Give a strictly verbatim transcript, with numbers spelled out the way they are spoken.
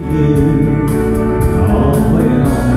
All